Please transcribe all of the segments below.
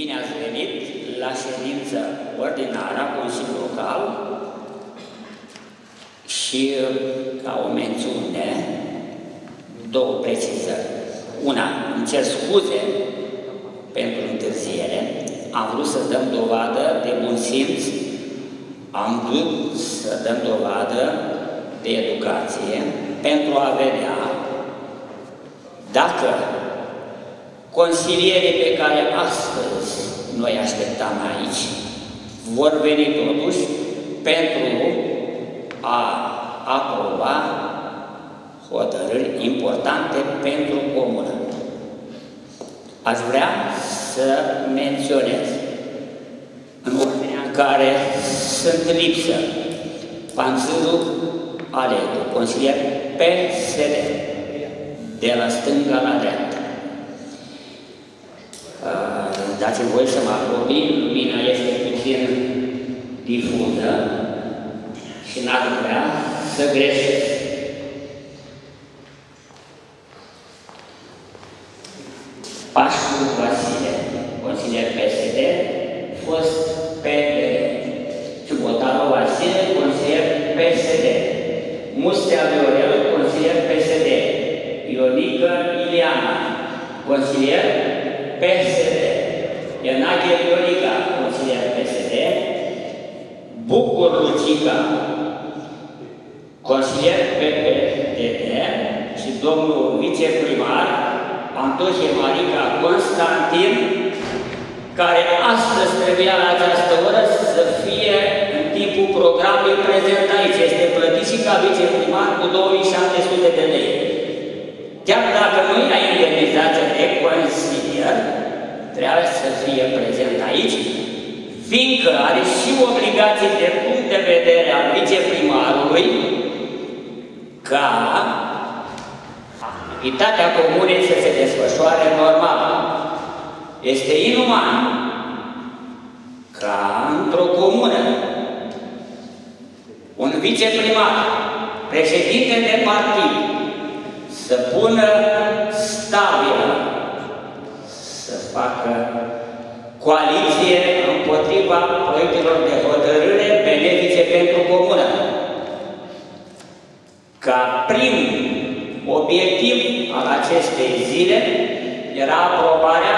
Bine ați venit la ședința ordinară a Consiliului Local și, ca o mențiune, două precizări. Una, îmi cer scuze pentru întârziere, am vrut să dăm dovadă de bun simț, am vrut să dăm dovadă de educație pentru a vedea dacă consilierii pe care astăzi noi așteptam aici vor veni totuși pentru a aproba hotărâri importante pentru comună. Aș vrea să menționez în ordinea în care sunt lipsă Panțârul Aletu, consilier PSD, de la stânga la dreapta. Dați-mi voie să mă apropii, lumina este puțin difuză și n-ar vrea să greșesc. Pascu Vasile, consilier PSD, fost PNL. Ciubotaru Vasile, consilier PSD. Mustea Viorel, consilier PSD. Ionică Ileana, consilier PSD. Renate Iurica, consilier PSD. Bucu Lucica, consilier PPDT și domnul viceprimar Antoșe Marica Constantin, care astăzi trebuia la această oră să fie în timpul programului prezent aici. Este plătit și ca viceprimar cu 2700 de lei. Chiar dacă nu era indemnizație de consilier, trebuie să fie prezent aici, fiindcă are și obligații de punct de vedere al viceprimarului ca activitatea comunei să se desfășoare normal. Este inuman ca într-o comună un viceprimar, președinte de partid, să pună stabilă, să facă coaliție împotriva proiectelor de hotărâre benefice pentru comună. Ca prim obiectiv al acestei zile era aprobarea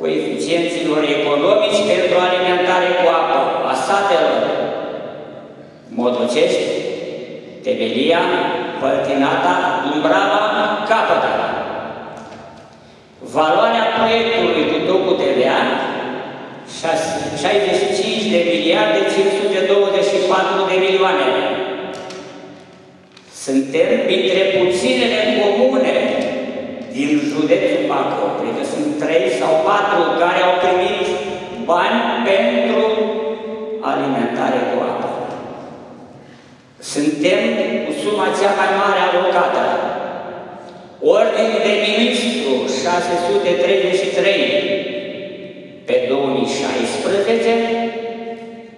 coeficienților economici pentru alimentare cu apă a satelor Motocești, Temelia, Păltinata, Îmbrava, Capăta. Valoarea proiectului cu Tocul TVA, 65.524 milioane. Suntem printre puținele comune din județul Bacău, cred că sunt 3 sau 4 care au primit bani pentru alimentare cu apă. Suntem cu suma cea mai mare alocată. Ordin de ministru 633 pe 2016,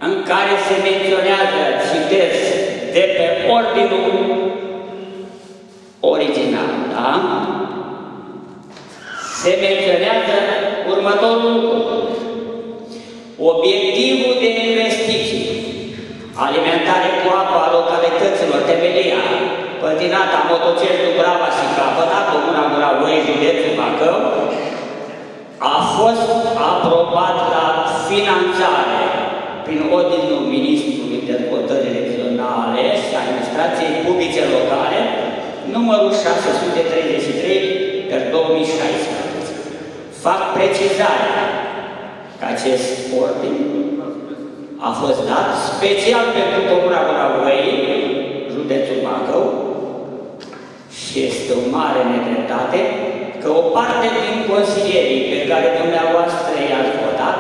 în care se menționează, citez, de pe ordinul original, da? Se menționează următorul lucru. Obiectivul de investiții, alimentare cu apă a localităților Temelia, Păltinata, Motocești, Ubrava și Capăta, comuna Gura Văii, județul Bacău, a fost aprobat la finanțare prin ordinul Ministrului Dezvoltării Regionale și Administrației Publice Locale, numărul 633/2016. Fac precizarea că acest ordin a fost dat special pentru comuna Gura Văii, județul Bacău, și este o mare nedreptate că o parte din consilierii pe care dumneavoastră i-ați votat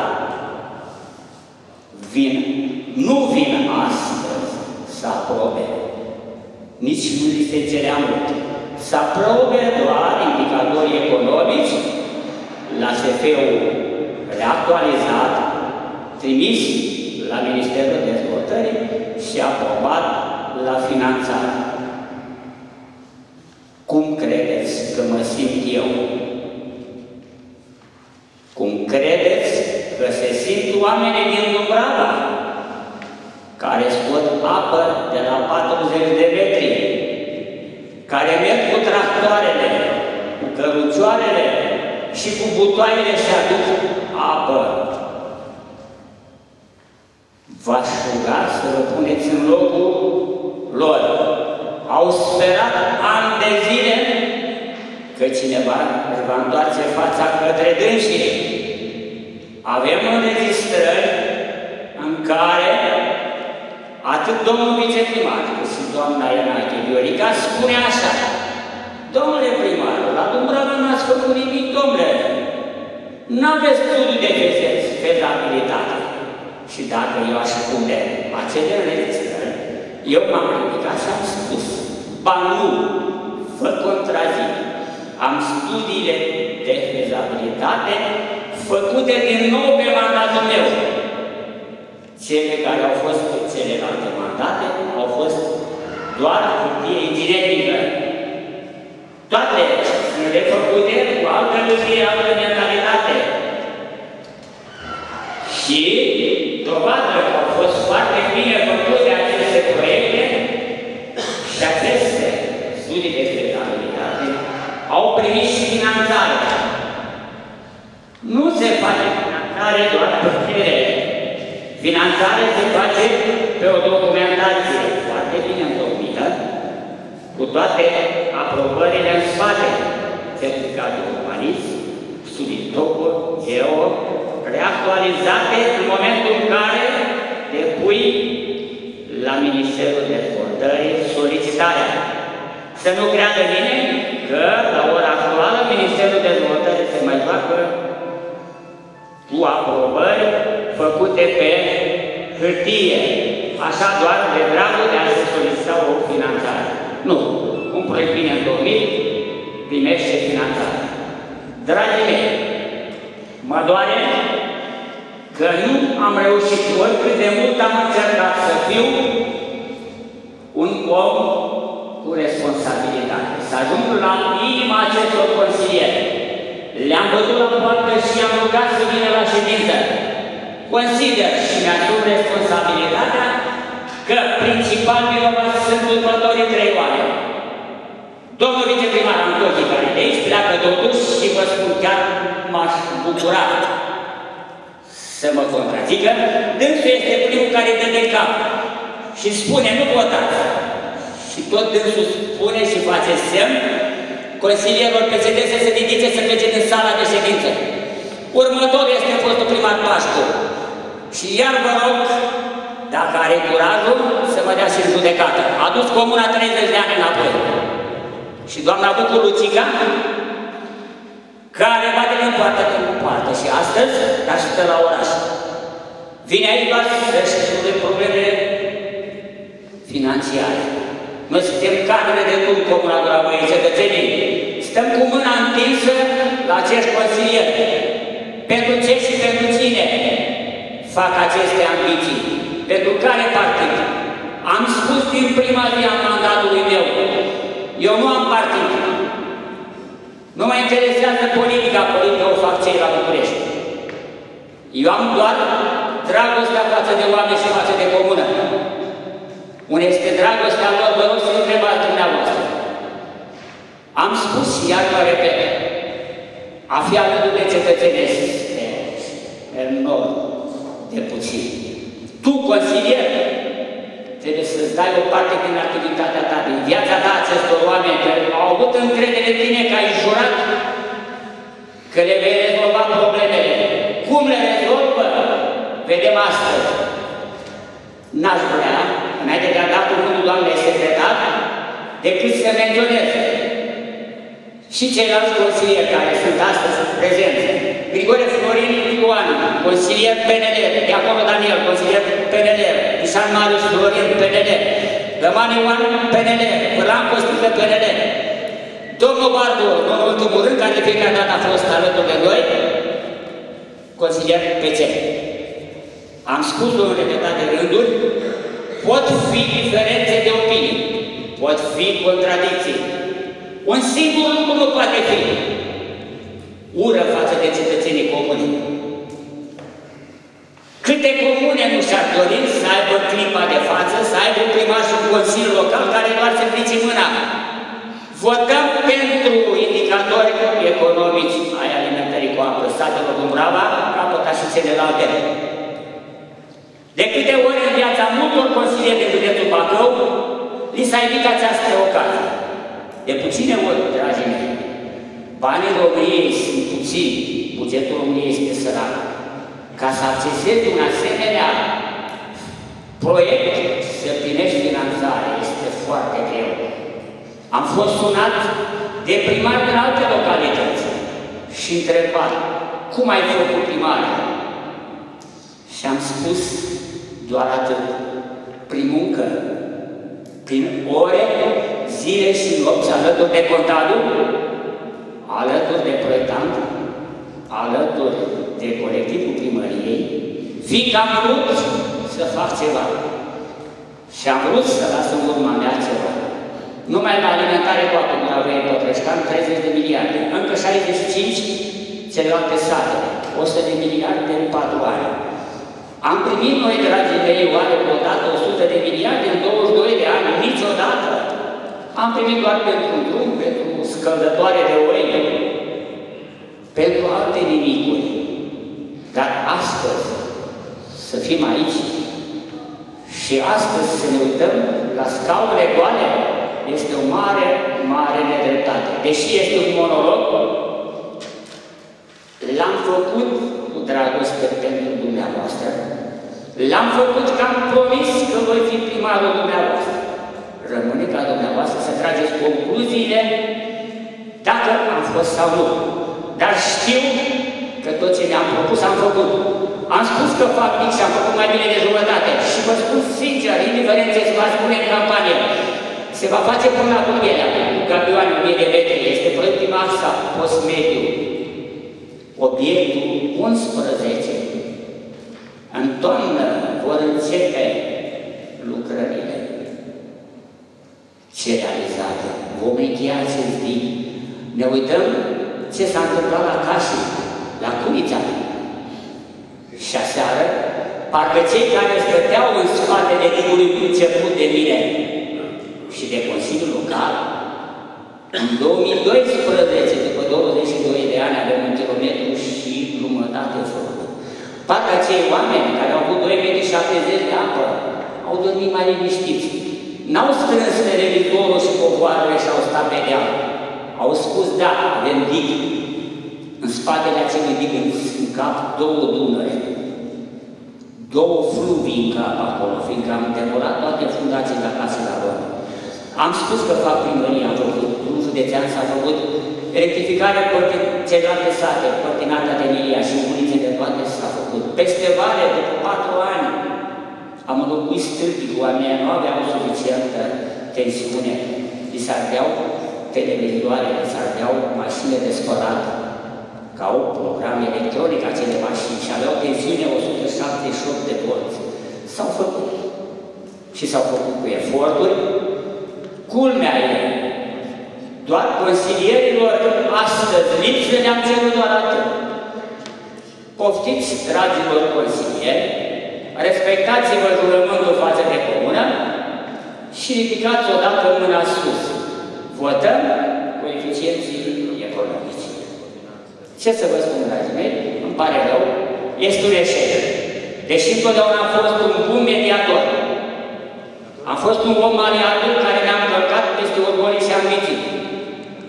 nu vin astăzi să aprobe, nici nu li se cerea mult, să aprobe doar indicatorii economici la SF-ul reactualizat, trimis la Ministerul Dezvoltării și aprobat la finanțare. Cum credeți că mă simt eu? Cum credeți oameni din Dumbrava, care scot apă de la 40 de metri, care merg cu tractoarele, cu cărucioarele și cu butoainele și aduc apă. V-aș ruga să vă puneți în locul lor. Au sperat ani de zile că cineva își va întoarce fața către dânsii. Avem înregistrări în care atât domnul viceprimar, cât și doamna Renate Iurica spune așa: domnule primar, la Dumbrava n-ați făcut nimic, domnule. N-aveți studiu de fezabilitate. Și dacă eu aș spune acele înregistrări, eu m-am ridicat și am spus: ba nu, vă contrazic. Am studiile de fezabilitate făcute din nou pe mandatul meu. Cele care au fost pe celelalte mandate au fost doar hârtie indirectivă. Toate sunt refăcute cu altă luzie, altă mentalitate. Și dovadă că au fost foarte bine făcute aceste proiecte și aceste studii de fezabilitate au primit și finanțare. Nu se face finanțare doar pe cerere. Finanțarea se face pe o documentație foarte bine întocmită, cu toate aprobările în spate: certificatul urbanism, studii topuri, geo, reactualizate în momentul în care depui la Ministerul Dezvoltării solicitarea. Să nu creadă nimeni că la ora actuală Ministerul Dezvoltării se mai facă cu aprobări făcute pe hârtie, așa doar de dragul de a se solicita o finanțare. Nu. Un proiect bine întocmit primește finanțare. Dragii mei, mă doare că nu am reușit, oricât de mult am încercat, să fiu un om cu responsabilitate, să ajung la inima acestor consilieri. Le-am bătut la poartă și i-am rugat să vină la ședință. Consider și mi-asum responsabilitatea că principal vinovați sunt următorii trei oameni. Domnul viceprimar Mugureanu, care de aici pleacă totuși și vă spun, chiar m-aș bucura să mă contrazică, dânsul este primul care dă de cap și spune: nu votați. Și tot dânsul spune și face semn consilierilor PSD să se ridice, să plece din sala de ședință. Următorul este fostul primar Pascu. Și iar vă rog, dacă are curajul, să mă dea și în judecată. A dus comuna 30 de ani înapoi. Și doamna Bucu Lucica, care bate din poartă în poartă și astăzi, dar și de la oraș. Vine aici doar să rezolve problemele financiare. Noi suntem cadre de cum comuna Gura Văii, cetățenii. Stăm cu mâna întinsă la acești consilieri. Pentru ce și pentru cine fac aceste ambiții? Pentru care partid? Am spus din prima zi a mandatului meu: eu nu am partid. Nu mă interesează politica, politică o fac cei la București. Eu am doar dragostea față de oameni și față de comună. Unde este dragostea lor, vă rog să întrebați dumneavoastră. Am spus și iar mă repet: a fi alături de cetățeni este enorm de puțin. Tu, consilier, trebuie să-ți dai o parte din activitatea ta, din viața ta, acestor oameni care au avut încredere în tine, că ai jurat că le vei rezolva problemele. Cum le rezolvă, vedem astăzi. N-aș vrea, înainte de a da cuvântul doamnei secretar, decât să menționez și ceilalți consilieri care sunt astăzi prezenți: Grigore Florin Ioan, consilier PNL, Iacobă Daniel, consilier PNL, Pisar Marius Florian, PNL, Răman Ioan, PNL, Vărlan Constită, PNL, domnul Barbu, în ultimul rând, care de fiecare dată a fost alături de noi, consilier PC. Am spus-o în repetate rânduri: pot fi diferențe de opinii, pot fi contradicții. Un singur lucru nu poate fi: ură față de cetățenii comuni. Câte comune nu și-ar dori să aibă clipa de față, să aibă primar și un consiliu local care doar să plice mâna. Votăm pentru indicatori economici ai alimentării cu apă statelor Dumbrava, Capăta și celelalte. De câte ori în viața multor consilieri de județul Bacău, li s-a evitat această ocazie. De puține ori, dragii mei, banii României sunt puțini, bugetul României este sărac. Ca să accesezi un asemenea proiect, să primești finanțare, este foarte greu. Am fost sunat de primar din alte localități și întrebat, cum ai făcut primarul? Și am spus doar atât, prin muncă, prin ore, zile și nopți, alături de contabil, alături de proiectant, alături de colectivul primăriei, fiindcă am vrut să fac ceva și am vrut să las în urma mea ceva. Numai la alimentare cu apă Gura Văii Pătrășcan, 30 de miliarde, încă 65 celelalte sate, 100 de miliarde în 4 ani. Am primit noi, dragii mei, oare odată 100 de miliarde în 22 de ani, niciodată. Am primit doar pentru un drum, pentru scăldătoare de oi, pentru alte nimicuri. Dar astăzi să fim aici și astăzi să ne uităm la scaunele goale este o mare, mare nedreptate. Deși este un monolog, l-am făcut cu dragoste pentru dumneavoastră. L-am făcut că am promis că voi fi primarul dumneavoastră. Rămâne ca dumneavoastră să trageți concluziile dacă am fost sau nu. Dar știu că tot ce ne-am propus am făcut. Am spus că fac mic și am făcut mai bine de jumătate. Și vă spun sincer, indiferent ce se va spune în campanie, se va face până la București, cu camioane 1000 de metri, este proiectul masa, post mediu. Obiectul 11. În toamnă vor începe lucrările. Ce realizate? Vom încheia acest zi. Ne uităm ce s-a întâmplat la casă, la Cunicea. Și aseară, parcă cei care stăteau în spatele timpului început de mine și de Consiliul Local, în 2012, după 22 de ani, avem un kilometru și jumătate făcut. Parcă acei oameni care au avut 2,70 de apă au dormit mai liniștiți. N-au strâns televizorul și popoarele și au stat pe deal. Au spus, da, avem dig. În spatele acelui dig în cap două Dunăre, două fluvii în cap acolo, fiindcă am devorat toate fundațiile de acasă la lor. Am spus că fac primărie, am făcut, un județean s-a făcut rectificarea celelalte sate, Păltinata, Temelia și Ubrava de toate s-a făcut. Peste vară, după 4 ani, am înlocuit stâlpii cu oamenii, nu aveau suficientă tensiune. Li s-ardeau televizoare, li s-ardeau mașinile de spălat, că au program electronic acele mașini și aveau tensiune 178 de volți. S-au făcut. Și s-au făcut cu eforturi. Culmea e, doar consilierilor astăzi lipsă ne-am cerut doar atât. Poftiți, dragilor consilieri, respectați-vă jurământul față de comună și ridicați odată mâna sus. Votăm coeficienții economici. Ce să vă spun, dragii mei, îmi pare rău, este un eșec. Deși întotdeauna am fost un bun mediator, am fost un om maleabil care ne-a încălcat peste orgolii și ambiții.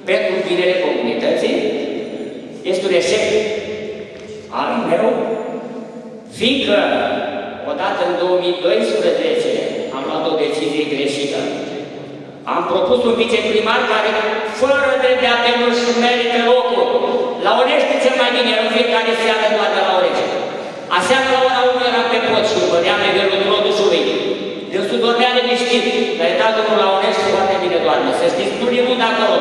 Pentru binele comunității, este un eșec al meu, fiindcă odată în 2012 am luat o decizie greșită. Am propus un viceprimar care, fără dreptate, nu-și merită locul. La Onești cel mai bine, în fiecare seară toată la Onești. Aseară la ora 1 eram pe pot și urmăream nivelul produsului. Din sudornea de miștit, la etajul la Onești foarte bine doarme. Să știți, nu e mult acolo.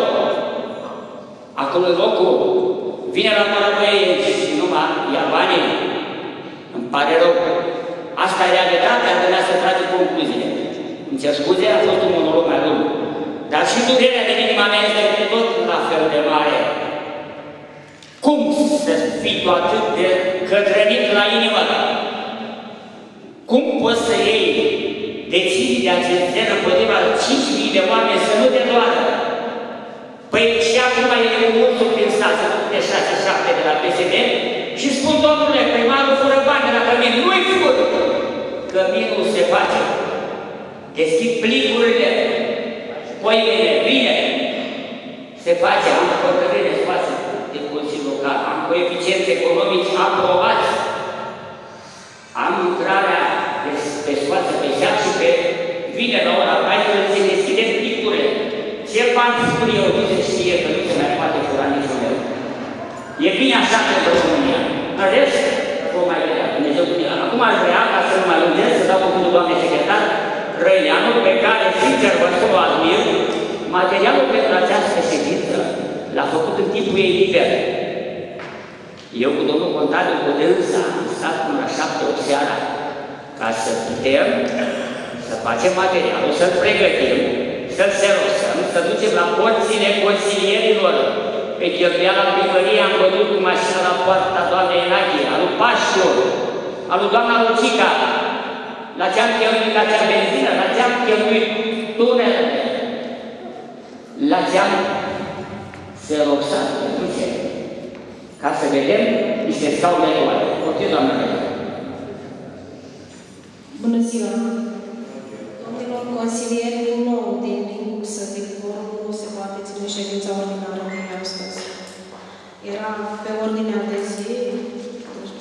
Acolo locul vine la Gura Văii și numai ia banii. Îmi pare rău. Asta e realitatea, trebuia să trage concluziile. Îmi cer scuze, a fost un monolog mai lung. Dar și durerea din inima mea este tot la fel de mare. Cum să fii tu atât de cătrănit la inimă? Cum poți să iei deciziile acestea împotriva 5.000 de oameni să nu te doară? Păi și acum e un multul prin stat să ducă 6-7 de la PSD și spun, domnule, primarul fură bani de la cămin. Nu-i fură! Căminul se face. Deschid plicurile, poimile, bine. Se face, am hotărâre față de Consiliul Local, am coeficienți economici aprobați, am intrarea pe soață, pe șap și pe vine la ora 14, se deschide plicturile. Ce bani spun eu, nu se știe că nu se mai poate fura niciun leu. E bine așa pentru România. În rest, vom mai vedea, Dumnezeu bine. Acum aș vrea, ca să nu mai lungesc, să dau cuvântul doamnei secretar Răileanu, pe care, sincer, vă spun, o admir. Materialul pentru această ședință l-a făcut în timpul ei liber. Eu cu domnul Contagă, cu dânsa, am stat până la 7-8 seara ca să putem să facem materialul, să-l pregătim, să-l serosăm, să ducem la porțile consilierilor. Pe cheltuiala primărie am văzut cu mașina la poarta doamnei Enaghie, al lui Pascu, al lui doamna Lucica, la ce-am cheltuit, la ce-am benzină, la ce-am cheltuit tunelele, la ce-am seroxat, ca să vedem niște scaune oare. Ok, doamna Enaghie. Bună ziua! Domnilor consilieri, din nou din lipsă de forum nu se poate ține ședința ordinară de astăzi. Era pe ordinea de zi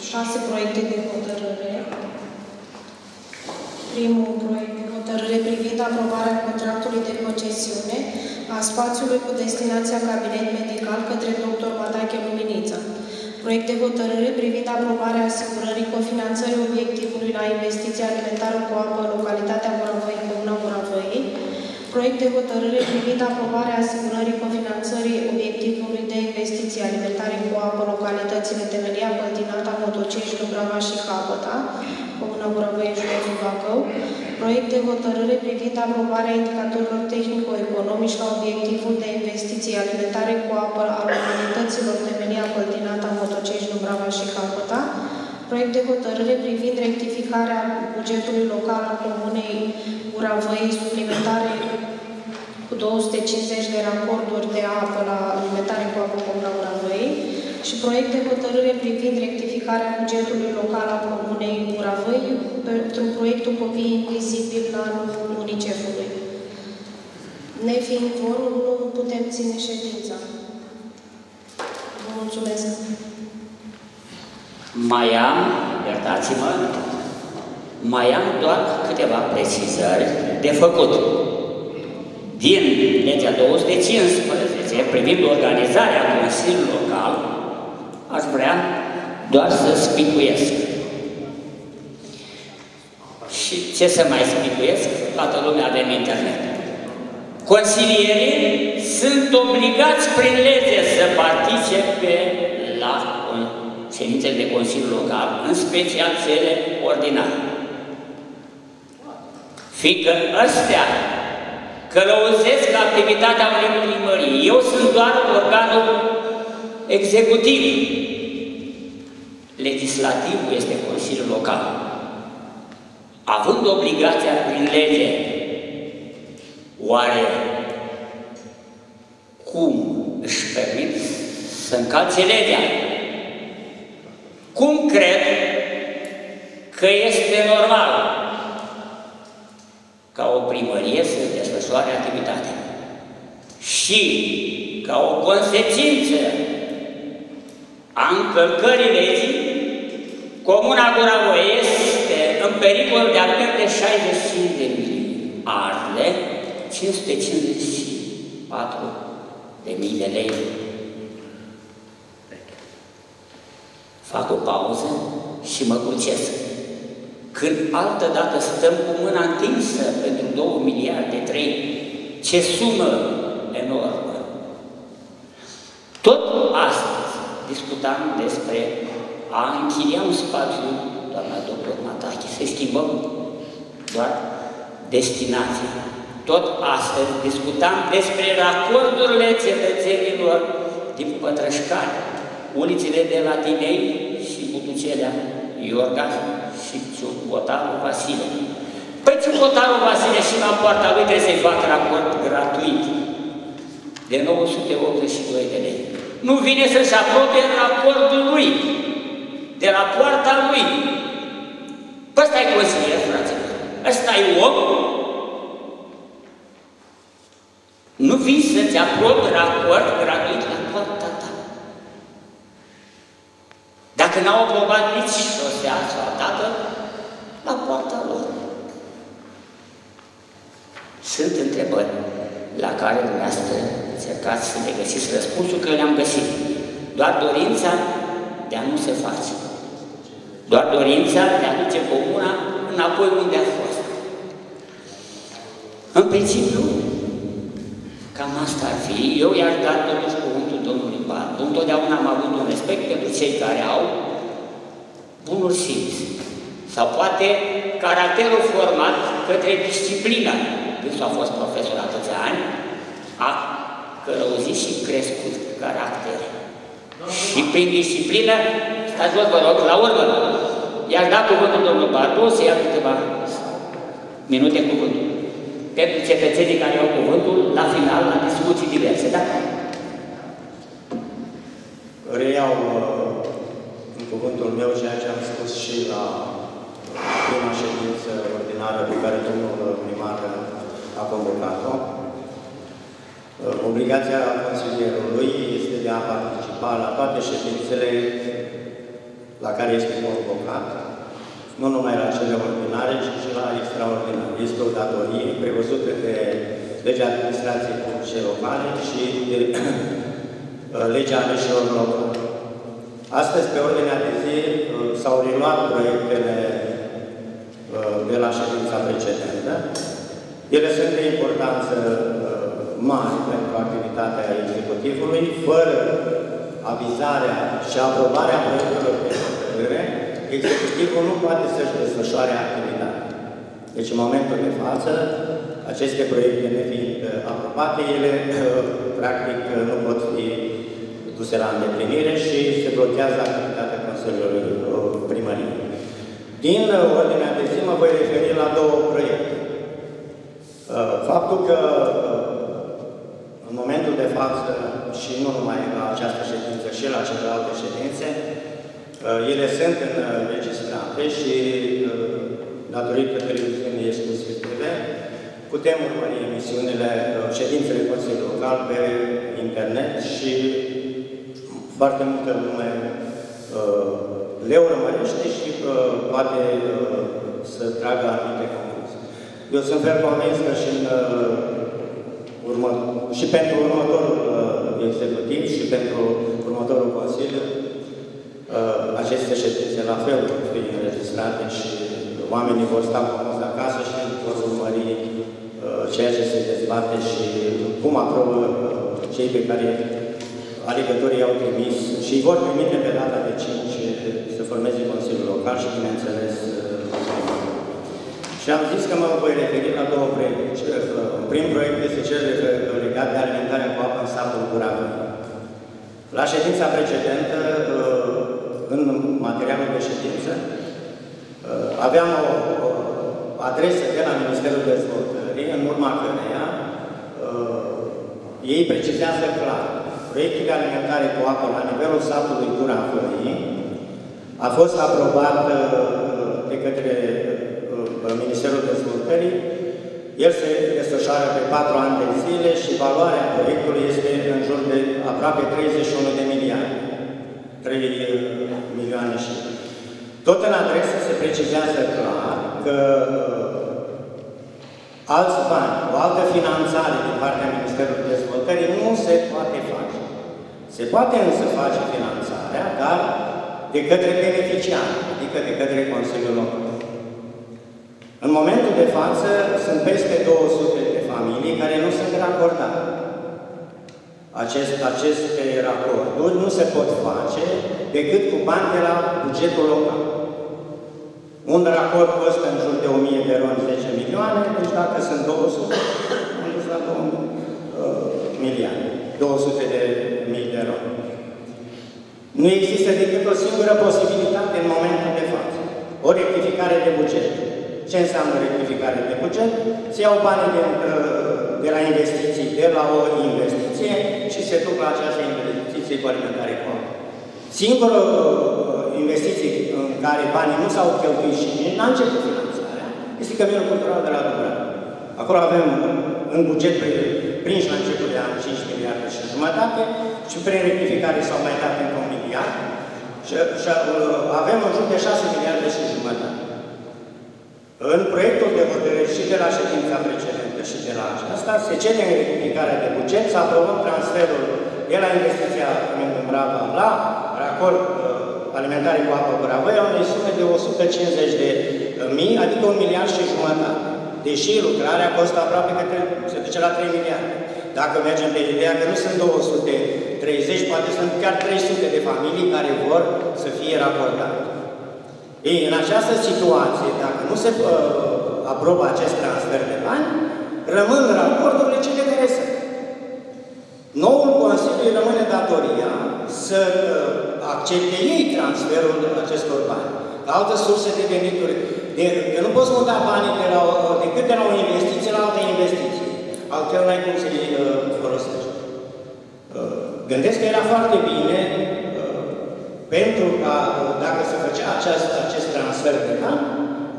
6 proiecte de hotărâre. Primul proiect de hotărâre privind aprobarea contractului de concesiune a spațiului cu destinația cabinet medical către dr. Dache Luminița. Proiect de hotărâre privind aprobarea asigurării cofinanțării obiectivului la investiții alimentară cu apă în localitatea Gura Văii, comuna Gura Văii. Proiect de hotărâre privind aprobarea asigurării cofinanțării obiectivului de investiții alimentare cu apă în localitățile Temelia, Păltinata, Motocești, Dumbrava și Capăta, comuna Gura Văii, județul Bacău. Proiect de hotărâre privind aprobarea indicatorilor tehnico-economici la obiectivul de investiții alimentare cu apă a localităților Temelia, Păltinata, Motocești, Îmbrava și Capăta. Proiect de hotărâre privind rectificarea bugetului local al comunei Gura Văii, suplimentare cu 250 de racorduri de apă la alimentare cu apă comuna Gura Văii. Și proiect de hotărâre privind rectificarea bugetului local al comunei Gura Văii pentru proiectul Copii Invizibili la anul UNICEF-ului. Ne fiind vorbă, nu putem ține ședința. Vă mulțumesc. Mai am, iertați-mă, mai am doar câteva precizări de făcut. Din legea 215, privind organizarea Consiliului Local, aș vrea doar să spicuiesc. Și ce să mai spicuiesc? Toată lumea avem internet. Consilierii sunt obligați prin lege să participe la ședințele de Consiliu Local, în special cele ordinare. Fiindcă ăstea călăuzesc activitatea unei primării. Eu sunt doar organul executiv. Legislativul este Consiliul Local. Având obligația prin lege, oare cum își permit să încalce legea? Cum cred că este normal ca o primărie să desfășoare activitatea? Și ca o consecință a încălcării legii, comuna Gura Văii este în pericol de a pierde 65 de mii arde, 554 de mii de lei. Fac o pauză și mă crucesc. Când altă dată stăm cu mâna întinsă pentru 2 miliarde, 3, ce sumă enormă! Tot astăzi discutam despre a închiria un spațiu, doamna doctor Matache, să schimbăm doar destinația. Tot astăzi discutam despre racordurile cetățenilor din Pătrășcani, ulițele de la Tinei și Butucelea, Iorga și și Ciubotaru Vasile. Păi Ciubotaru Vasile și la poarta lui trebuie să-i facă raport gratuit de 982 de lei. Nu vine să-și aprobe raportul lui, de la poarta lui. Păi ăsta-i consilier, fraților. Ăsta-i om. Nu vii să-ți aprobi raport gratuit la poarta ta. Dacă n-au aprobat nici șosea sau dată, la poarta lor. Sunt întrebări la care dumneavoastră încercați să le găsiți răspunsul, că le-am găsit. Doar dorința de a nu se face. Doar dorința de a duce comuna înapoi unde a fost. În principiu, cam asta ar fi. Eu i-aș da totuși cuvântul domnului Barbu. Întotdeauna am avut un respect pentru cei care au bunul simț. Sau poate caracterul format către disciplina. Când s-a fost profesor atâția ani, a călăuzit și crescut caracter. Și prin disciplină, stați vă rog, la urmă, i-aș da cuvântul domnului Barbu, o să ia câteva minute cuvântul. Pentru cetățenii care au cuvântul, la final, la discuții diverse, da? Reiau în cuvântul meu ceea ce am spus și la prima ședință ordinară pe care domnul primar a convocat-o. Obligația consilierului este de a participa la toate ședințele la care este convocat, nu numai la cele ordinare, ci și la extraordinare. Este o datorie prevăzută de legea administrației publice locale și de legea aleșilor locale. Astăzi, pe ordinea de zi, s-au reluat proiectele de la ședința precedentă. Ele sunt de importanță mare pentru activitatea executivului, fără avizarea și aprobarea proiectelor de hotărâre, executivul nu poate să-și desfășoare activitatea. Deci, în momentul de față, aceste proiecte nefiind aprobate, ele practic nu pot fi duse la îndeplinire și se blochează activitatea Consiliului Primăriei. Din ordinea de zi, mă voi referi la două proiecte. Faptul că în momentul de față, și nu numai la această ședință, și la celelalte ședințe, ele sunt înregistrate și, datorită televiziunii exclusiv TV, putem urmări emisiunile, ședințele Consiliului Local pe internet și foarte multă lume le urmărește și poate să tragă anumite concluzii. Eu sunt ferm convins că și în și pentru următorul executiv și pentru următorul Consiliu, aceste ședințe la fel vor fi înregistrate și oamenii vor sta frumos acasă și vor urmări ceea ce se dezbate și cum aprobă cei pe care alegătorii i-au trimis și îi vor trimite pe data de 5 să formeze Consiliul Local și, bineînțeles, și am zis că mă voi referi la două proiecte. Un prim proiect este cel legat de alimentarea cu apă în satul Gura Văii. La ședința precedentă, în materialul de ședință, aveam o adresă de la Ministerul Dezvoltării, în urma căreia ei precizează clar. Proiectul de alimentare cu apă la nivelul satului Gura Văii a fost aprobat de către Ministerul Dezvoltării, el se desfășoară pe 4 ani de zile și valoarea proiectului este în jur de aproape 31 de milioane. 3 milioane și... Tot în adresă se precizează clar că alți bani, o altă finanțare din partea Ministerului Dezvoltării nu se poate face. Se poate însă face finanțarea, dar de către beneficiari, adică de către Consiliul Local. În momentul de față, sunt peste 200 de familii care nu sunt racordate. Aceste racorduri nu se pot face decât cu bani de la bugetul local. Un racord costă în jur de 1000 de roni, 10 milioane, deci dacă sunt 200, am dus la 200 de mii de roni. Nu există decât o singură posibilitate în momentul de față. o rectificare de buget. Ce înseamnă rectificare de buget? Se iau banii de la investiții, de la o investiție și se duc la această investiție cu alimentare comună. Singură investiție în care banii nu s-au cheltuit și n-a început finanțarea este Căminul Cultural de la Dumbrava. Acolo avem în buget prin la început de ani 5 miliarde și jumătate și prin rectificare s-au mai dat încă 1 miliard și avem în jur de 6 miliarde și jumătate. În proiectul de hotărâre și de la ședința precedentă și de la aceasta se cere în rectificarea de buget să aprobăm transferul de la investiția în Ubrava la racord alimentare cu apă Gura Văii a unei sume de 150.000, adică 1 miliard și jumătate. Deși lucrarea costă aproape că se duce la 3 miliarde. Dacă mergem pe ideea că nu sunt 230, poate sunt chiar 300 de familii care vor să fie raportate. Ei, în această situație, dacă nu se aprobă acest transfer de bani, rămân raporturile cele care sunt. Noul Consiliu rămâne datoria să accepte ei transferul acestor bani. Altă sursă de venituri. Că nu poți muta banii decât de la o investiție la altă investiție. Altfel n-ai cum să-i folosești. Gândesc că era foarte bine pentru ca, dacă se făcea acest transfer de bani,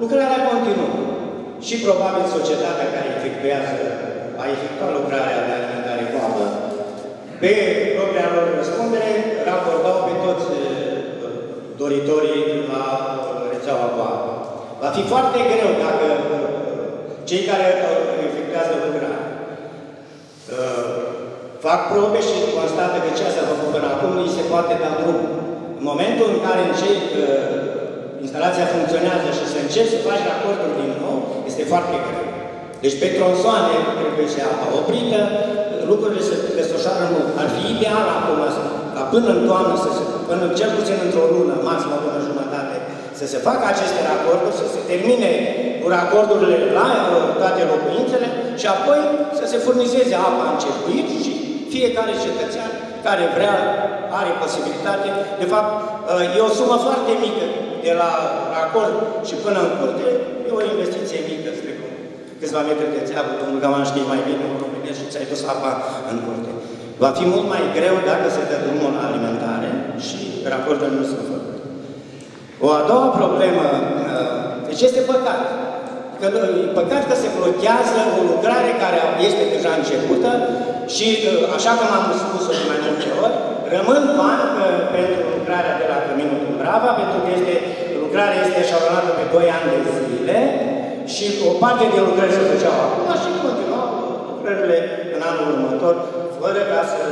lucrarea continuă. Și probabil societatea care a efectuat lucrarea de alimentare cu apă, pe propria lor răspundere, raportau pe toți doritorii la rețeaua cu apă. Va fi foarte greu dacă cei care efectuează lucrarea fac probe și constată că ce s-a făcut până acum îi se poate da drumul. În momentul în care instalația funcționează și se începe să faci raportul din nou, este foarte greu. Deci pe tronsoane trebuie să apa oprită, lucrurile se desfășoară mult. Ar fi ideal acum ca până în toamnă, până cel puțin într-o lună, maximă până jumătate, să se facă aceste racorduri, să se termine cu racordurile la toate locuințele și apoi să se furnizeze apa în circuit și fiecare cetățean care vrea, are posibilitate. De fapt, e o sumă foarte mică de la racord și până în curte, e o investiție mică, spre cum câțiva metri de țeavă, domnul Gaman știe mai bine, mă rog, și ți-ai dus apa în curte. Va fi mult mai greu dacă se dă drumul la alimentare și racordurile nu sunt făcute. O a doua problemă, deci este păcat. Păcat că se blochează o lucrare care este deja începută și, așa cum am spus-o mai multe ori, rămân bani pentru lucrarea de la Căminul Dumbrava, pentru că lucrarea este eșalonată pe 2 ani de zile și o parte din lucrări se făceau acum și continuau lucrările în anul următor, fără ca să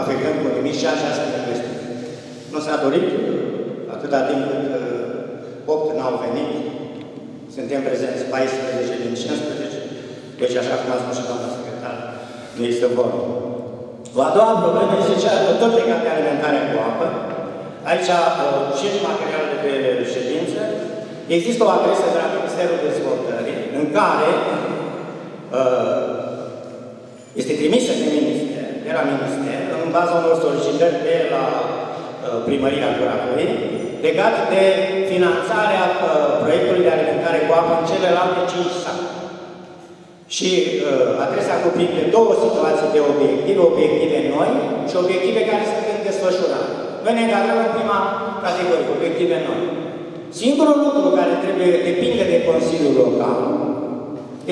afectăm cu nimic și așa se investește. Nu s-a dorit? Atâta timp cât 8 n-au venit, suntem prezenți 14 din 15, deci așa cum a spus și doamna secretar, nu este vorba. O a doua problemă este cea tot legată de alimentarea cu apă. Aici, și în materialele de ședință, există o adresă de la Ministerul Dezvoltării, în care este trimisă de la minister, în baza unor solicitări de la Primăria Gura Văii, legat de finanțarea proiectului de alimentare cu apă în celelalte 5 sate. Și adresa cuprinde două situații de obiective, obiective noi și obiective care sunt în desfășurare. Noi ne găsim în prima categorie, obiective noi. Singurul lucru care trebuie depinde de Consiliul Local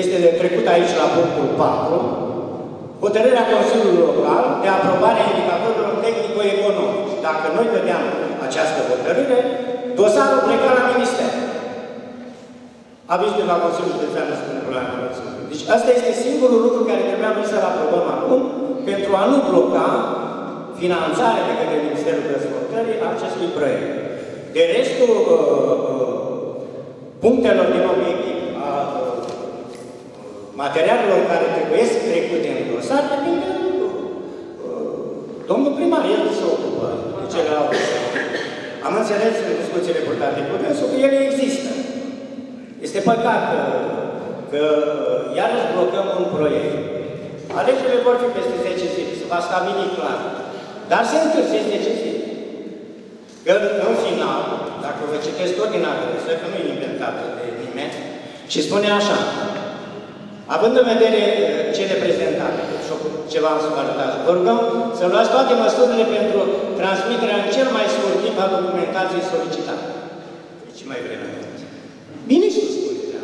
este de trecut aici la punctul 4, hotărârea Consiliului Local de aprobarea indicatorilor tehnico-economici. Dacă noi dădeam această hotărâre, dosarul pleca la Minister. Avizul de la Consiliul Județean spune problema Consiliului. Deci asta este singurul lucru care trebuia noi să-l aprobăm acum pentru a nu bloca finanțarea de către Ministerul Dezvoltării a acestui proiect. De restul punctelor din obiectiv a materialelor care trebuie să trecute în dosar, depinde de domnul primar, el se ocupă de celelalte. Am înțeles în discuțiile purtate cu dânsul că ele există. Este păcat că iarăși blocăm un proiect. Alegerile vor fi peste 10 zile, se va stabili clar. Dar se întârzie 10 zile. Că în final, dacă vă citesc tot din adresă, că nu e inventată de nimeni, și spune așa: având în vedere cele prezentate, ceva în spartaj, vă rugăm să luați toate măsurile pentru transmiterea în cel mai scurt timp a documentației solicitate. Deci mai vreme. Bine și spune.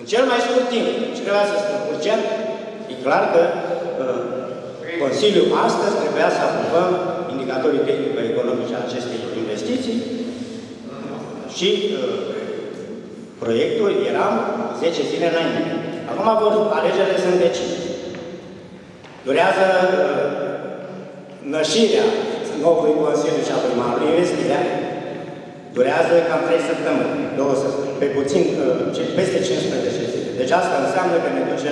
În cel mai scurt timp. Ce trebuia să spun? Urgent. E clar că Consiliul astăzi trebuia să aprobăm indicatorii tehnico-economici a acestei investiții și proiectul era 10 zile înainte. Acum alegerile sunt decise. Durează nășirea noului Consiliu și a primarului investirea. Durează cam 3 săptămâni, 2 săptămâni, pe puțin, peste 15 zile. Deci asta înseamnă că ne duce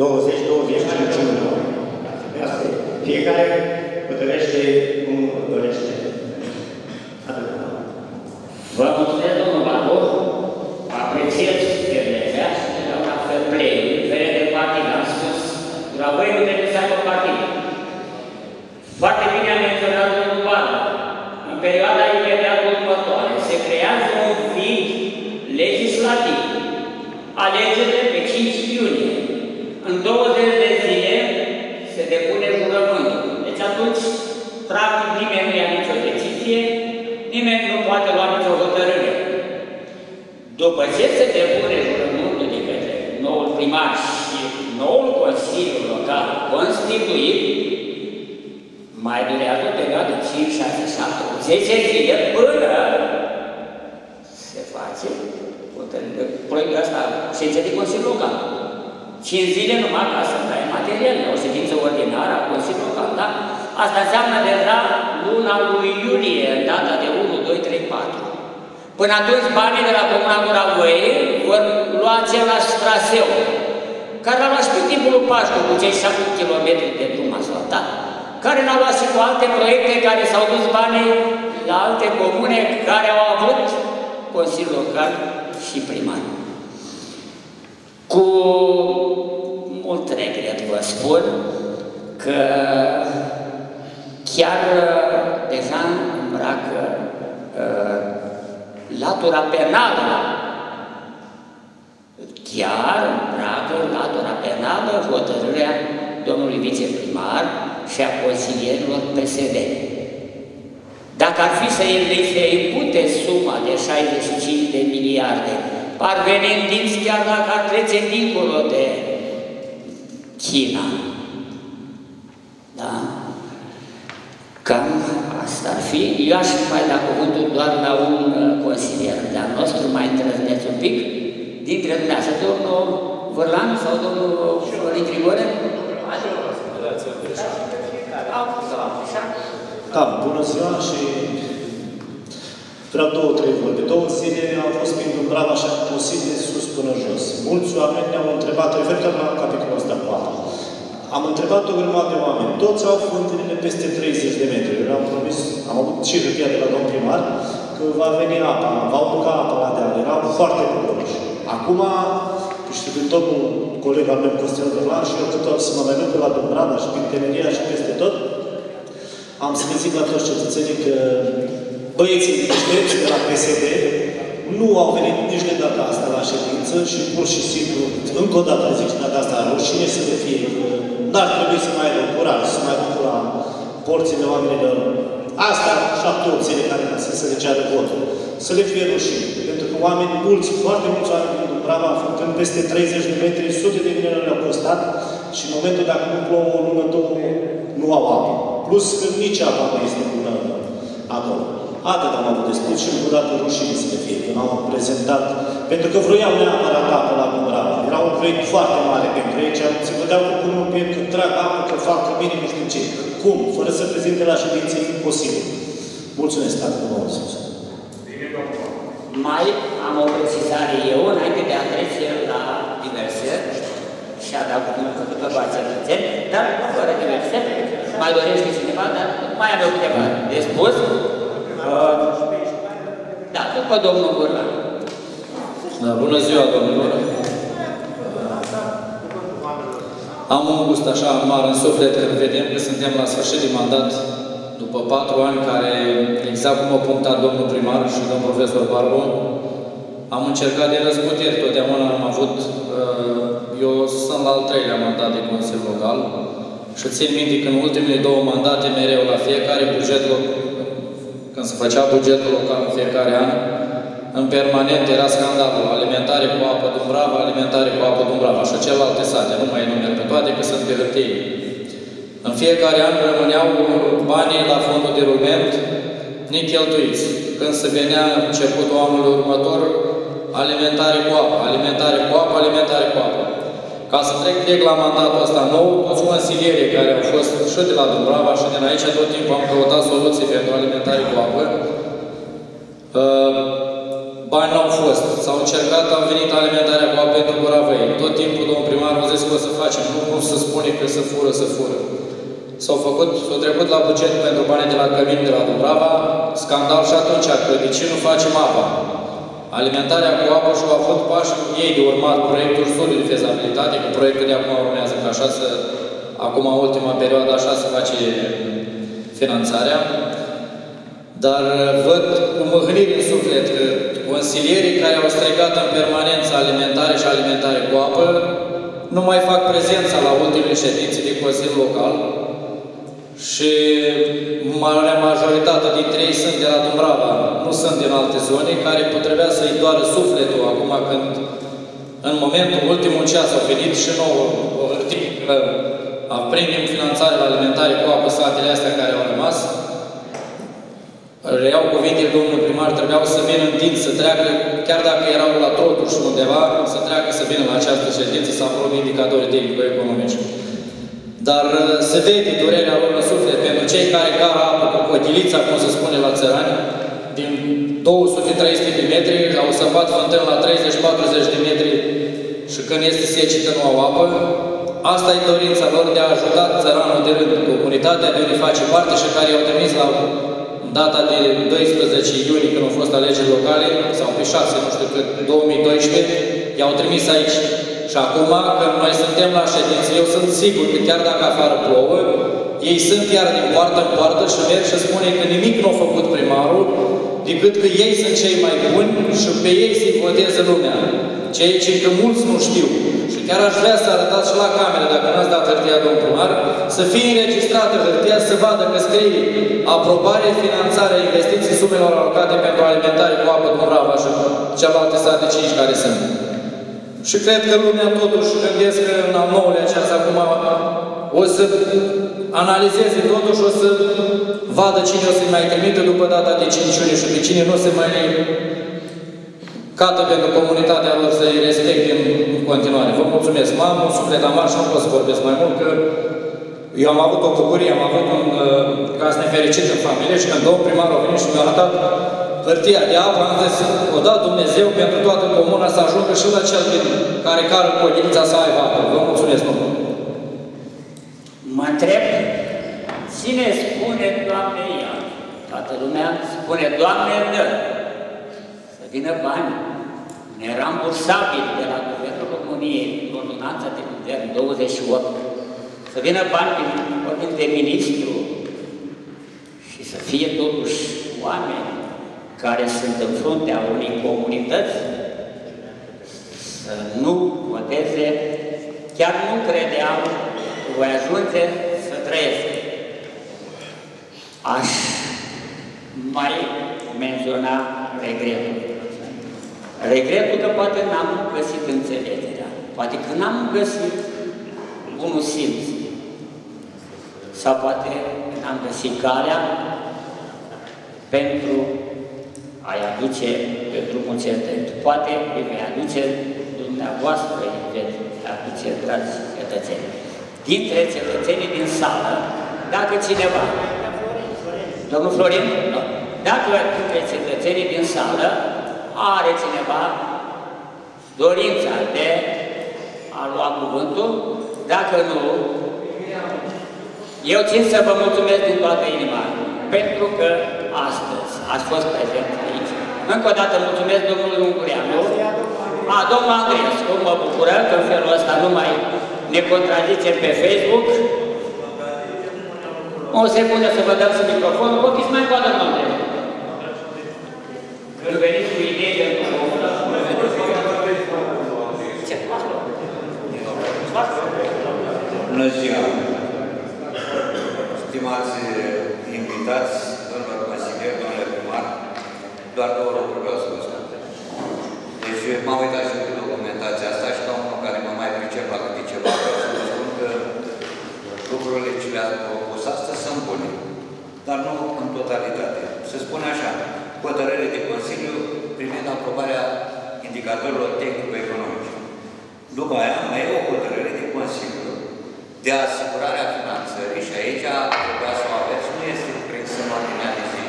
20-25 de ore. Fiecare hotărăște cum dorește. Atât. Vă mulțumesc, domnul Barbu, apreciez fermețea și de la un fel play, diferent de partid, am spus, la voi nu trebuie să aibă partid. Foarte bine am menționat domnul Barbu. În perioada imediată următoare se creează un vid legislativ. Alegerile pe 5 iunie. În 20 de zile se depune jurământul. Deci atunci, practic, nimeni nu ia nicio decizie, nimeni nu poate lua nicio hotărâre. După ce se depune jurământul de către noul primar și noul Consiliu Local constituit, mai durează o perioadă de 5, 6, 7, 10 zile până se face proiectul ăsta, ședința de Consiliu Local. 5 zile numai ca să dai material, o ședință ordinară a Consiliului Local, da? Asta înseamnă deja luna lui iulie, data de 1, 2, 3, 4. Până atunci banii de la Comuna Gura Văii vor lua același traseu, care l-a luat și tot timpul lui Pascu cu cei 7 km de drum asfaltat, care l-a luat și cu alte proiecte care s-au dus banii la alte comune care au avut Consiliul Local și primar. Cu mult regret vă spun că chiar deja îmbracă latura penală, chiar îmbracă latura penală hotărârea domnului viceprimar și a consilierilor PSD. Dacă ar fi să se impute suma de 65 de miliarde, ar veni în dinți chiar dacă ar trece dincolo de China. Da? Cam asta ar fi. Eu aș mai da cuvântul doar la un consilier de-al nostru, mai îndrăzneți un pic, dintre dumneavoastră, domnul Vărlan sau domnul Șvării Trigone? Da, bună ziua și vreau 2-3 vorbe. 2 zile au fost prin Dumbrava așa pusit de sus până jos. Mulți oameni ne-au întrebat, referitor la capitolul ăsta 4. Am întrebat o grămadă de oameni. Toți au fântânile peste 30 de metri. Eu am promis, am avut și hârtia de la domn primar, că va veni apa, va buca apa la deal. Erau foarte bucuroși. Acum, știu că domnul coleg al meu, Constită, Vărlan, și eu cât să mă mai duc la Dumbrava și prin Temelia și peste tot, am simțit la toți cetățenii că băieții mișteți de la PSD nu au venit nici de data asta la ședință și pur și simplu, încă o dată zic, data asta, rușine să le fie, n-ar trebui să mai aibă curaj, să mai duc la porțile oamenilor. Astea 7 opțiuni care să le ceară votul. Să le fie rușine. Pentru că oameni mulți, foarte mulți oameni din Ubrava, făcând peste 30 de metri, sute de milioane le-au costat și în momentul dacă nu plouă o lună, două, nu au apă. Plus că nici apa nu este bună acolo. Atât am avut de spus și încă o dată rușine să le fie, că m-am prezentat, pentru că vroiam neapărat apă la Ubrava. Era un proiect foarte mare pentru ei, se vedeau cu până pe că trag apă, că fac bine, nu știu ce. Cum? Fără să prezinte la ședință, e imposibil. Mulțumesc, tată, că m-au spus. Mai am o precizare eu, înainte de a trece la diverse, și a dat cuvântul că vă ați amințit, dar nu fără diverse, mai dorește cineva, dar mai am eu câteva de spus. Da, după domnul Vărlan. Bună ziua, domnilor! Am un gust așa mare în suflet când vedem că suntem la sfârșit de mandat, după după 4 ani care, exact cum a punctat domnul primar și domnul profesor Barbu, am încercat de răzbutiri, totdeauna am avut, eu sunt la al 3-lea mandat de Consiliu Local și țin minte că în ultimele 2 mandate, mereu, la fiecare buget, când se făcea bugetul local în fiecare an, în permanent era scandalul, alimentare cu apă Dumbrava, alimentare cu apă Dumbrava și celelalte sate, nu mai enumer pe toate, că sunt pe hârtie. În fiecare an rămâneau banii la fondul de rument necheltuiți. Când se venea începutul anului următor, alimentare cu apă, alimentare cu apă, alimentare cu apă. Ca să trec direct la mandatul ăsta nou, toți consilierii care au fost și de la Dumbrava și din aici, tot timpul am căutat soluții pentru alimentare cu apă. Bani n-au fost. S-au încercat, am venit alimentarea cu apă pentru Gura Văii. Tot timpul domnul primar a zis că o să facem, nu cum să spune că se fură, se fură. S-au trecut la buget pentru banii de la Cămin, de la Dumbrava, scandal și atunci, că de ce nu facem apa? Alimentarea cu apă și-au avut pași ei de urmat proiectul solului de fezabilitate, că proiectul de acum urmează, că așa se, acum, ultima perioadă, așa se face finanțarea. Dar văd cu mâhnire în suflet că consilierii care au strigat în permanență alimentare și alimentare cu apă nu mai fac prezența la ultimele ședințe din Consiliul Local și marea majoritate dintre ei sunt de la Dumbrava, nu sunt din alte zone, care putea să-i doară sufletul acum când, în momentul ultimul ceas, a venit și nouă o hârtie că primim finanțare la alimentare cu apă satele astea care au rămas. Reiau cuvintele domnului primar, trebuiau să vină în timp, să treacă, chiar dacă erau la totuși undeva, să treacă să vină la această ședință, să aprobă indicatorii tehnico-economici. Dar se vede durerea lor în suflet pentru cei care cară apă cu codilița, cum se spune la țărani, din 200-300 de metri, au săpat fântâni la 30-40 de metri și când este secetă nu au apă. Asta e dorința lor de a ajuta țăranul de rând, comunitatea de unde face parte și care i-au trimis la data de 12 iunie, când au fost alegeri locale, sau pe 6, nu știu cât, 2012, i-au trimis aici. Și acum, când noi suntem la ședință, eu sunt sigur că chiar dacă afară plouă, ei sunt iar din poartă în poartă și merg și spune că nimic nu a făcut primarul, decât că ei sunt cei mai buni și pe ei se-i voteze lumea. Ceea ce încă mulți nu știu. Și chiar aș vrea să arătați și la cameră, dacă n-ați dat hârtia domnul primar, să fie înregistrată hârtia, să vadă că scrie aprobare, finanțare, investiții, sumelor alocate pentru alimentare cu apă Dumbrava și cealaltă sate 5 care sunt. Și cred că lumea totuși gândesc că în al 9-lea ceas acum o să analizeze totuși, o să vadă cine o să-i mai trimite după data de 5 iunie și pe cine nu se mai cată pentru comunitatea lor să-i respecte în continuare. Vă mulțumesc. M-am un suflet amar și nu pot să vorbesc mai mult, că eu am avut o bucurie, am avut un caz nefericit în familie și când domnul primar a venit și mi-a arătat hârtia de apă, am zis, o dat Dumnezeu pentru toată comuna să ajungă și la cel care cară codilița să aibă apă. Vă mulțumesc, domnul. Mă întreb, cine spune Doamne ia? Toată lumea spune Doamne dă. Să vină bani nerambursabil de la Guvernul României, ordonanța de Guvern 28. Să vină bani din Ordin de ministru și să fie totuși oameni care sunt în fruntea unei comunități să nu voteze, chiar nu credeam că voi ajunge să trăiesc. Aș mai menționa regretul. Regretul că poate n-am găsit înțelegerea, poate că n-am găsit bunul simț. Sau poate am găsit calea pentru a-i aduce pe drumul cel drept. Poate îi vei aduce dumneavoastră, îi vei aduce, dragi cetățeni. Dintre cetățenii din sală, dacă cineva... Domnul Florin? Nu. Dacă dintre cetățenii din sală are cineva dorința de a lua cuvântul, dacă nu... Eu țin să vă mulțumesc din toată inima, pentru că astăzi ați fost prezent aici. Încă o dată mulțumesc domnului Mugureanu, a domnul Andrins, cum mă bucură că în felul ăsta nu mai ne contrazicem pe Facebook. O secundă să vă dați microfonul, poți mai poate în mâine. Când veniți cu idei de mână, ce? Bună ziua! Stimați invitați, domnul consilier, domnule primar, doar două lucruri vreau să vă spun. Deci m-am uitat și cu documentația asta și ca unul care mă mai pricep la câte ceva, vreau să vă spun că lucrurile ce le-ați propus astăzi sunt bune, dar nu în totalitate. Se spune așa, hotărâre de Consiliu privind aprobarea indicatorilor tehnico-economici. După aia mai e o hotărâre de Consiliu de asigurarea finanțării și aici trebuia să o aveți, nu este prinsă în ordinea de zi,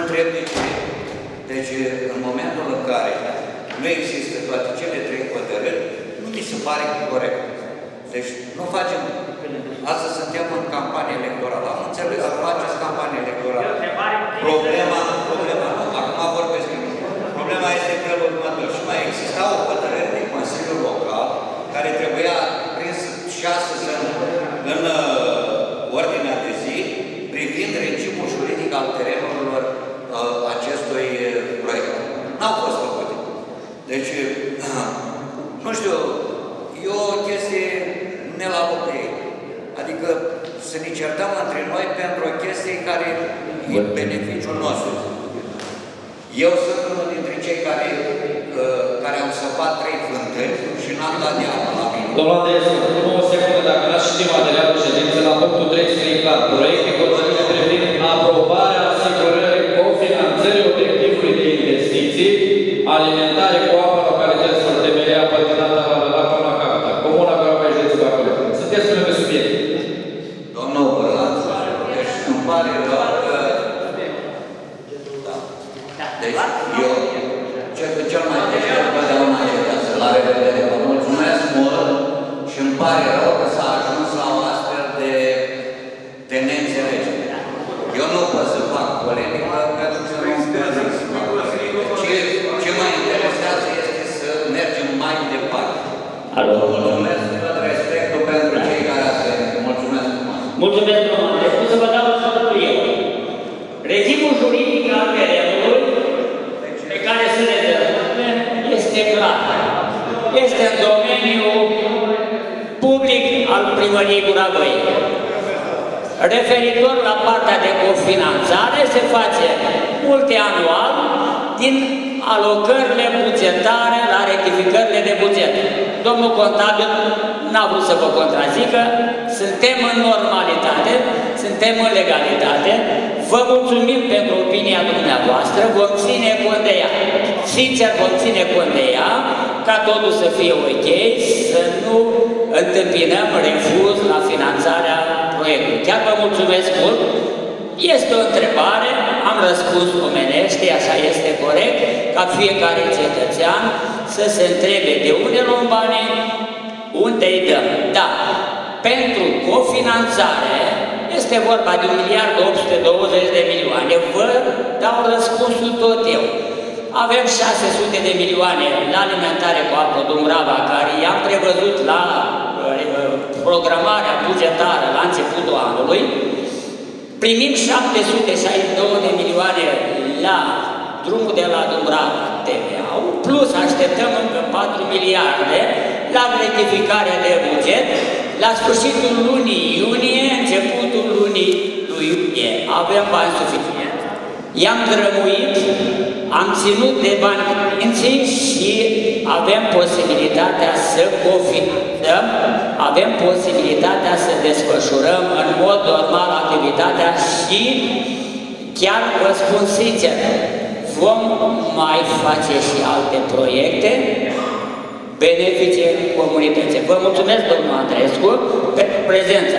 întreb de ce. Deci în momentul în care nu există toate cele trei hotărâri, nu mi se pare corect. Deci nu facem... Astăzi suntem în campanie electorală. Am înțeles că faceți campanie electorală. Problema nu. Acum vorbesc. Problema este că următor. Și mai exista o hotărâre din Consiliul Local care trebuia prins 6 în ordinea de zi privind regimul juridic al terenurilor acestui proiect. N-au fost făcute. Deci, nu știu, e o chestie ne la loc de ei. Adică să ne certăm între noi pentru o chestie care e în beneficiul nostru. Eu sunt unul dintre cei care au săpat 3 fântâni și n-am dat de apă la mine. Domnul Andrescu, o secundă, dacă n-ați ști materialul ședință, la punctul 3 se indică proiect de hotărâre privind aprobarea asigurării cofinanțării obiectivului de investiții alimentare cu apă localităților Temelia, Păltinata, Vărlan, Capăta, comuna care mai județe de acolo. Sunteți unul pe subiect. Domnul Vărlan, deci îmi pare doar că... Deci, eu, cel mai deștept, totdeauna așteptează la revedere. Vă mulțumesc mult și îmi pare rău că s-a ajuns la o astfel de neînțelegere. Eu nu pot să fac polemică, pentru că nu pot să fac polemică. Ce mă interesează este să mergem mai departe. Vă mulțumesc tot respectul pentru cei care ați venit. Mulțumesc frumos! Mulțumesc frumos! Deci, cum să vă dau sfătul eu? Regimul juridic al terenului pe care se le dezvolte este clar. Este în domeniul public al primăriei Gura Văii. Referitor la partea de cofinanțare, se face multianual din alocările bugetare la rectificările de buget. Domnul contabil n-a vrut să vă contrazică, suntem în normalitate, suntem în legalitate, vă mulțumim pentru opinia dumneavoastră, vom ține cont de ea. Sincer, vom ține cont de ea, ca totul să fie ok, să nu întâmpinăm refuz la finanțarea proiectului. Chiar vă mulțumesc mult, este o întrebare, am răspuns omenește, așa este corect, ca fiecare cetățean să se întrebe de unde luăm banii, unde îi dăm. Da, pentru cofinanțare este vorba de 1.820 de milioane, vă dau răspunsul tot eu. Avem 600 de milioane la alimentare cu apă Dumbrava, care i-am prevăzut la programarea bugetară la începutul anului. Primim 762 de milioane la drumul de la Dumbrava, TVA-ul, plus așteptăm încă 4 miliarde la rectificarea de buget. La sfârșitul lunii iunie, începutul lunii iulie, avem bani suficient. I-am drămuit, am ținut de bani prinții și avem posibilitatea să cofinanțăm, avem posibilitatea să desfășurăm în mod normal activitatea și chiar vă spun sincer, vom mai face și alte proiecte benefice comunității. Vă mulțumesc, domnul Andrescu, pentru prezență.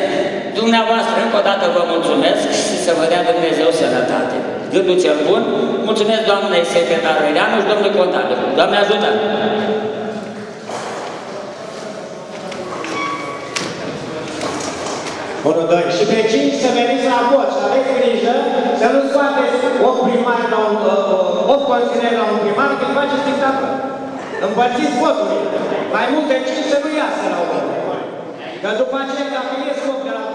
Dumneavoastră, încă o dată vă mulțumesc și să vă dea Dumnezeu sănătate. Gândul cel bun. Mulțumesc doamnei secretarului Ireanu și domnului contabil. Doamne ajută! Bună, doamne! Și pe 5 să veniți la vot și aveți grijă să nu scoateți 8 consilieri la un primar când faceți dictatură. Împărțiți voturile. Mai mult de 5 să nu iasă la urmă. Că după aceea, dacă ies 8 de la